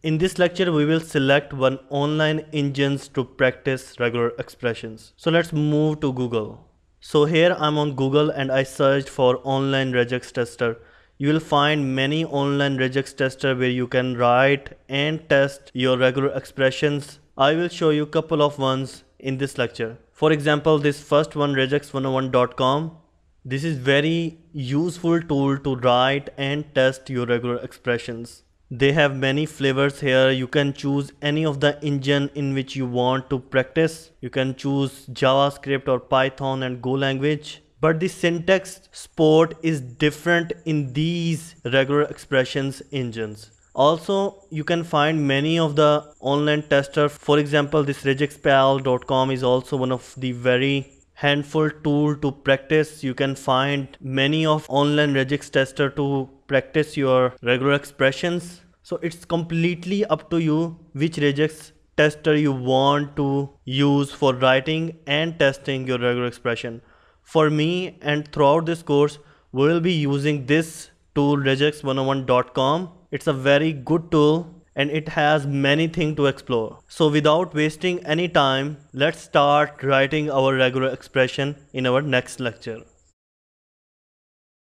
In this lecture, we will select one online engines to practice regular expressions. So let's move to Google. So here I'm on Google and I searched for online regex tester. You will find many online regex tester where you can write and test your regular expressions. I will show you a couple of ones in this lecture. For example, this first one, regex101.com. This is very useful tool to write and test your regular expressions. They have many flavors here. You can choose any of the engine in which you want to practice. You can choose JavaScript or Python and Go language. But the syntax support is different in these regular expressions engines. Also, you can find many of the online testers. For example, this regexpal.com is also one of the very handful tool to practice. You can find many of online regex tester to practice your regular expressions. So it's completely up to you which regex tester you want to use for writing and testing your regular expression. For me and throughout this course, we will be using this tool regex101.com. It's a very good tool and it has many things to explore. So without wasting any time, let's start writing our regular expression in our next lecture.